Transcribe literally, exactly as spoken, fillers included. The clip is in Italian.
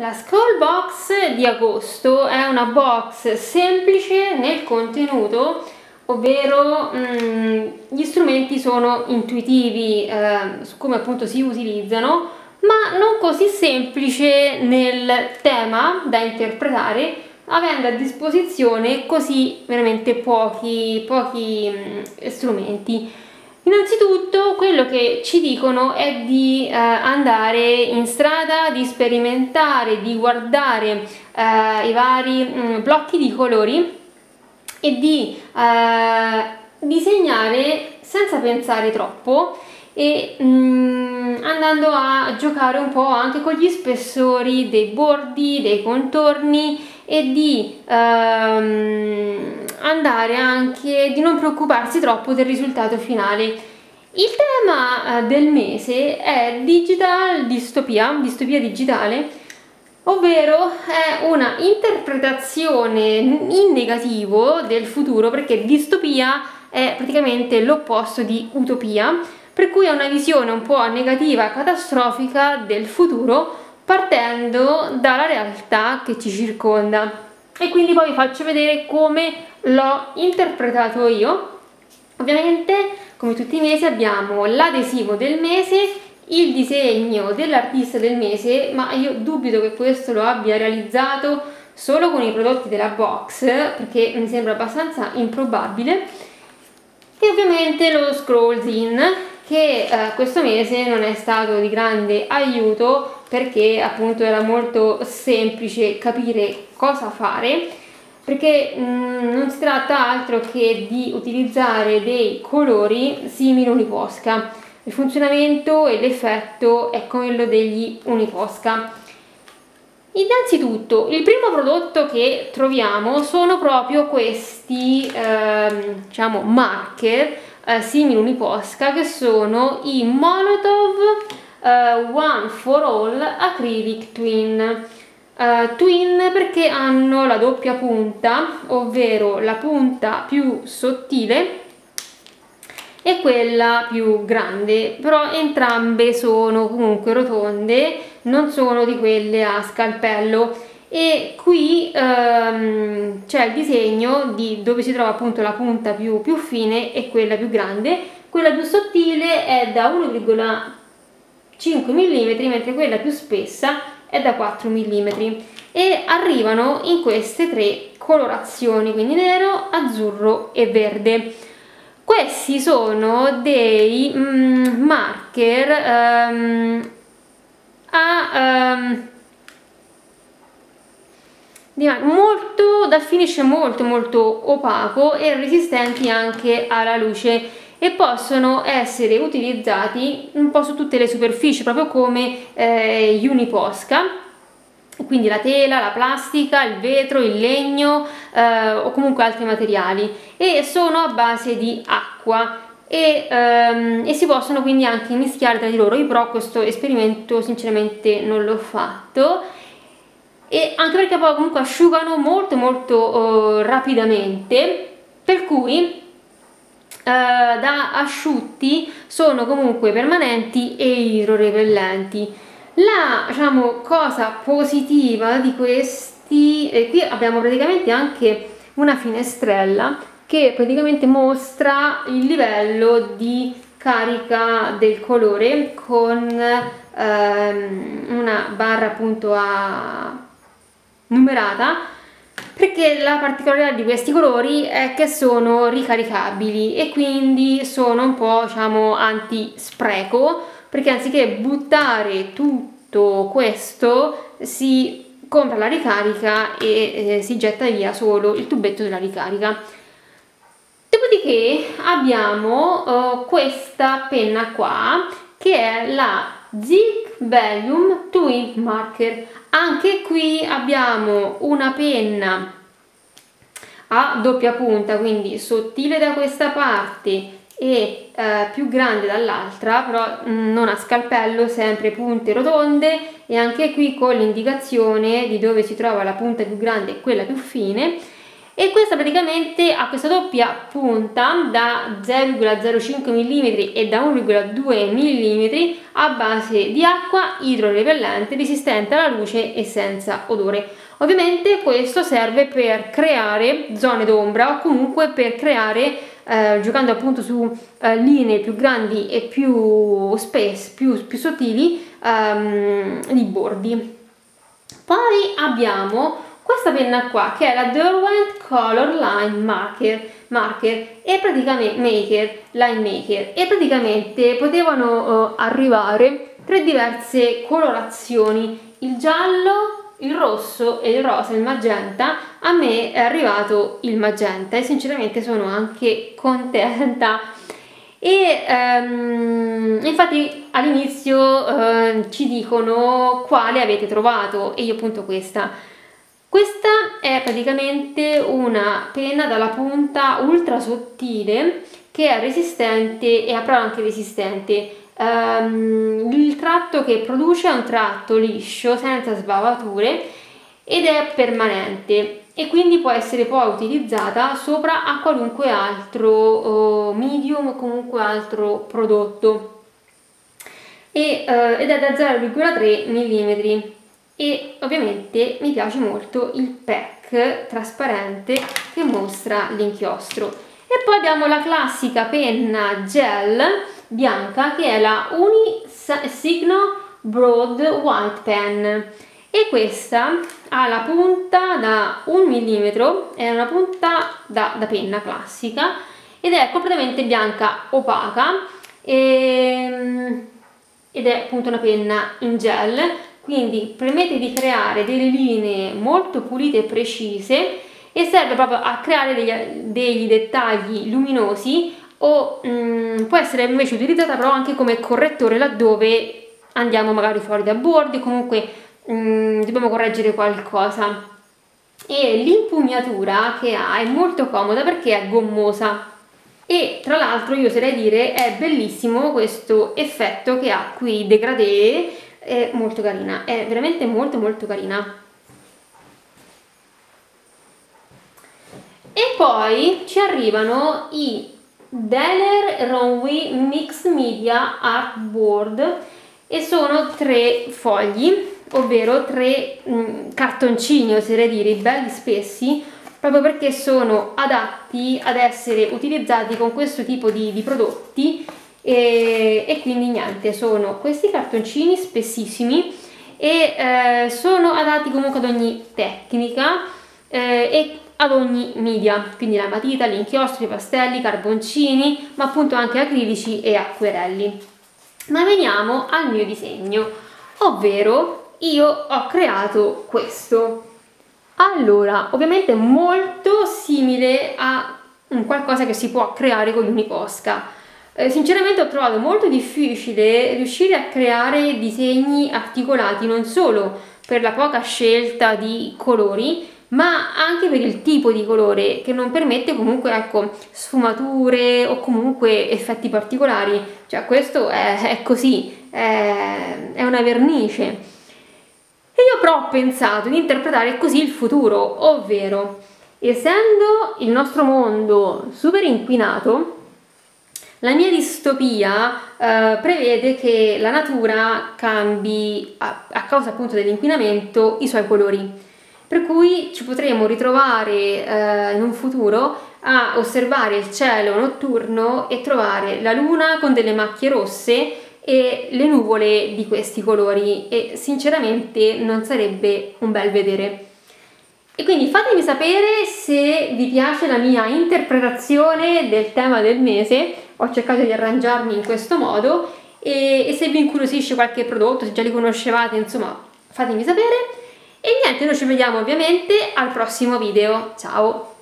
La Scrawlr Box di agosto è una box semplice nel contenuto, ovvero mh, gli strumenti sono intuitivi eh, su come appunto si utilizzano, ma non così semplice nel tema da interpretare, avendo a disposizione così veramente pochi, pochi mh, strumenti. Innanzitutto quello che ci dicono è di eh, andare in strada, di sperimentare, di guardare eh, i vari mh, blocchi di colori e di eh, disegnare senza pensare troppo e mh, andando a giocare un po' anche con gli spessori dei bordi, dei contorni e di ehm, andare anche di non preoccuparsi troppo del risultato finale. Il tema del mese è digital distopia, distopia digitale, ovvero è una interpretazione in negativo del futuro, perché distopia è praticamente l'opposto di utopia, per cui è una visione un po' negativa, catastrofica del futuro, partendo dalla realtà che ci circonda. E quindi poi vi faccio vedere come l'ho interpretato io. Ovviamente, come tutti i mesi, abbiamo l'adesivo del mese, il disegno dell'artista del mese, ma io dubito che questo lo abbia realizzato solo con i prodotti della box, perché mi sembra abbastanza improbabile, e ovviamente lo scroll-in, che eh, questo mese non è stato di grande aiuto, perché appunto era molto semplice capire cosa fare, perché mh, non si tratta altro che di utilizzare dei colori simili Uni POSCA. Il funzionamento e l'effetto è quello degli Uni POSCA. Innanzitutto il primo prodotto che troviamo sono proprio questi ehm, diciamo marker eh, simili Uni POSCA, che sono i Molotov Uh, One for All Acrylic Twin uh, Twin perché hanno la doppia punta, ovvero la punta più sottile e quella più grande, però entrambe sono comunque rotonde, non sono di quelle a scalpello. E qui um, c'è il disegno di dove si trova appunto la punta più, più fine e quella più grande. Quella più sottile è da uno virgola cinque millimetri, mentre quella più spessa è da quattro millimetri, e arrivano in queste tre colorazioni, quindi nero, azzurro e verde. Questi sono dei mm, marker um, a, um, di mar molto, dal finish molto molto opaco e resistenti anche alla luce, e possono essere utilizzati un po' su tutte le superfici, proprio come eh, gli Uni POSCA, quindi la tela, la plastica, il vetro, il legno eh, o comunque altri materiali, e sono a base di acqua e, ehm, e si possono quindi anche mischiare tra di loro. Io però questo esperimento sinceramente non l'ho fatto, e anche perché poi comunque asciugano molto molto eh, rapidamente, per cui da asciutti sono comunque permanenti e idrorepellenti. La diciamo cosa positiva di questi, e qui abbiamo praticamente anche una finestrella che praticamente mostra il livello di carica del colore con ehm, una barra appunto a numerata, perché la particolarità di questi colori è che sono ricaricabili e quindi sono un po' diciamo anti-spreco, perché anziché buttare tutto questo si compra la ricarica e eh, si getta via solo il tubetto della ricarica. Dopodiché abbiamo eh, questa penna qua, che è la Z. Vellum Twin Marker. Anche qui abbiamo una penna a doppia punta, quindi sottile da questa parte e eh, più grande dall'altra, però mh, non a scalpello, sempre punte rotonde, e anche qui con l'indicazione di dove si trova la punta più grande e quella più fine, e questa praticamente ha questa doppia punta da zero virgola zero cinque millimetri e da uno virgola due millimetri a base di acqua idrorepellente, resistente alla luce e senza odore. Ovviamente questo serve per creare zone d'ombra o comunque per creare, eh, giocando appunto su eh, linee più grandi e più spesse, più, più sottili, ehm, di bordi. Poi abbiamo questa penna qua che è la Derwent Color Line Marker, Marker e praticamente maker, line maker e praticamente potevano eh, arrivare tre diverse colorazioni, il giallo, il rosso e il rosa, il magenta. A me è arrivato il magenta e sinceramente sono anche contenta. E um, infatti all'inizio uh, ci dicono quale avete trovato e io appunto questa. Questa è praticamente una penna dalla punta ultra sottile che è resistente e a prova anche resistente. Um, il tratto che produce è un tratto liscio, senza sbavature ed è permanente e quindi può essere poi utilizzata sopra a qualunque altro uh, medium o comunque altro prodotto e, uh, ed è da zero virgola tre millimetri. E ovviamente mi piace molto il pack trasparente che mostra l'inchiostro. E poi abbiamo la classica penna gel bianca che è la Uni Signo Broad White Pen e questa ha la punta da un millimetro, è una punta da, da penna classica ed è completamente bianca opaca e, ed è appunto una penna in gel. Quindi permette di creare delle linee molto pulite e precise e serve proprio a creare degli, degli dettagli luminosi o mh, può essere invece utilizzata però anche come correttore laddove andiamo magari fuori da bordi o comunque mh, dobbiamo correggere qualcosa. E l'impugnatura che ha è molto comoda perché è gommosa. E tra l'altro io oserei dire è bellissimo questo effetto che ha qui, degradé. È molto carina, è veramente molto molto carina. E poi ci arrivano i Daler Rowney Mixed Media Artboard e sono tre fogli, ovvero tre mh, cartoncini, oserei dire, belli spessi, proprio perché sono adatti ad essere utilizzati con questo tipo di, di prodotti. E, e quindi niente, sono questi cartoncini spessissimi e eh, sono adatti comunque ad ogni tecnica eh, e ad ogni media, quindi la matita, gli inchiostri, i pastelli, i carboncini, ma appunto anche acrilici e acquerelli. Ma veniamo al mio disegno, ovvero io ho creato questo. Allora, ovviamente molto simile a un qualcosa che si può creare con Uni POSCA. Sinceramente ho trovato molto difficile riuscire a creare disegni articolati non solo per la poca scelta di colori ma anche per il tipo di colore che non permette comunque, ecco, sfumature o comunque effetti particolari, cioè questo è, è così, è, è una vernice. E io però ho pensato di interpretare così il futuro, ovvero essendo il nostro mondo super inquinato, la mia distopia eh, prevede che la natura cambi, a, a causa appunto dell'inquinamento, i suoi colori. Per cui ci potremo ritrovare eh, in un futuro a osservare il cielo notturno e trovare la luna con delle macchie rosse e le nuvole di questi colori e sinceramente non sarebbe un bel vedere. E quindi fatemi sapere se vi piace la mia interpretazione del tema del mese, ho cercato di arrangiarmi in questo modo e, e se vi incuriosisce qualche prodotto, se già li conoscevate, insomma fatemi sapere. E niente, noi ci vediamo ovviamente al prossimo video, ciao!